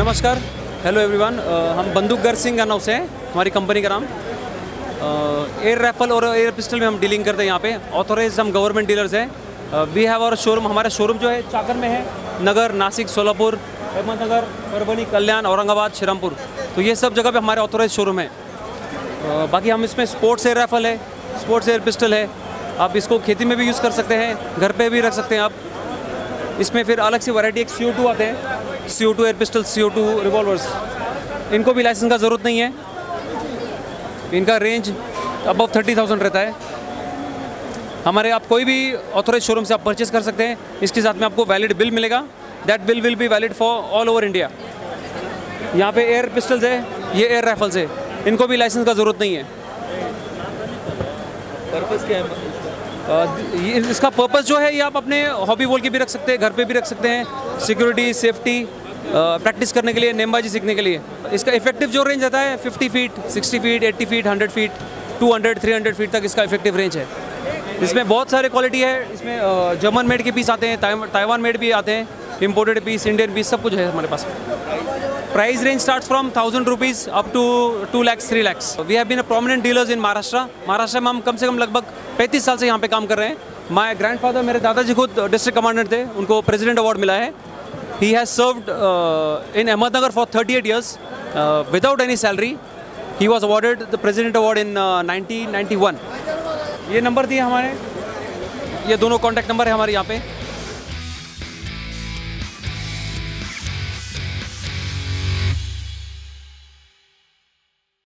नमस्कार, hello everyone. हम बंदूकगर सिंह का नाम से है, हमारी कंपनी का नाम। एयर रैफल और एयर पिस्टल में हम डीलिंग करते हैं यहाँ पे। ऑथोराइज हम गवर्नमेंट डीलर्स हैं। We have our showroom. हमारा शोरूम जो है चाकर में है, नगर नासिक, सोलापुर, अहमदनगर, नगर कल्याण, औरंगाबाद, श्रीरामपुर। तो ये सब जगह पे हमारे ऑथोराइज शोरूम है। बाकी हम इसमें स्पोर्ट्स एयर राइफल है, स्पोर्ट्स एयर पिस्टल है। आप इसको खेती में भी यूज़ कर सकते हैं, घर पे भी रख सकते हैं आप। इसमें फिर अलग सी वैरायटी, एक CO2 आते हैं, CO2 air pistol, CO2 revolvers. इनको भी लाइसेंस का ज़रूरत नहीं है। इनका रेंज अबव 30,000 रहता है। हमारे आप कोई भी ऑथोराइज शोरूम से आप परचेज़ कर सकते हैं। इसके साथ में आपको वैलिड बिल मिलेगा। That bill will be valid for all over India. यहाँ पे एयर पिस्टल्स है, ये एयर राइफल्स है। इनको भी लाइसेंस का ज़रूरत नहीं है। पर्पस क्या है? इसका पर्पस जो है, ये आप अपने हॉबी बोल के भी रख सकते हैं, घर पे भी रख सकते हैं, सिक्योरिटी, सेफ्टी, प्रैक्टिस करने के लिए, नेमबाजी सीखने के लिए। इसका इफेक्टिव जो रेंज रहता है 50 feet, 60 feet, 80 feet, 100 feet, 200, 300 feet तक इसका इफेक्टिव रेंज है। इसमें बहुत सारे क्वालिटी है। इसमें जर्मन मेड के पीस आते हैं, ताइवान मेड भी आते हैं, इम्पोर्टेड पीस, इंडियन पीस, सब कुछ है हमारे पास। Price range starts from 1,000 rupees up to 2 lakh 3 lakh. We have been a prominent dealers in Maharashtra. Maharashtra में हम कम से कम लगभग 35 साल से यहाँ पे काम कर रहे हैं। माय ग्रैंडफादर, मेरे दादाजी खुद डिस्ट्रिक्ट कमांडेंट थे, उनको प्रेसिडेंट अवार्ड मिला है। He has served in Ahmednagar for 38 years without any salary. He was awarded the president award in 1991। ये नंबर दिए हमारे, ये दोनों कॉन्टैक्ट नंबर है हमारे यहाँ पे।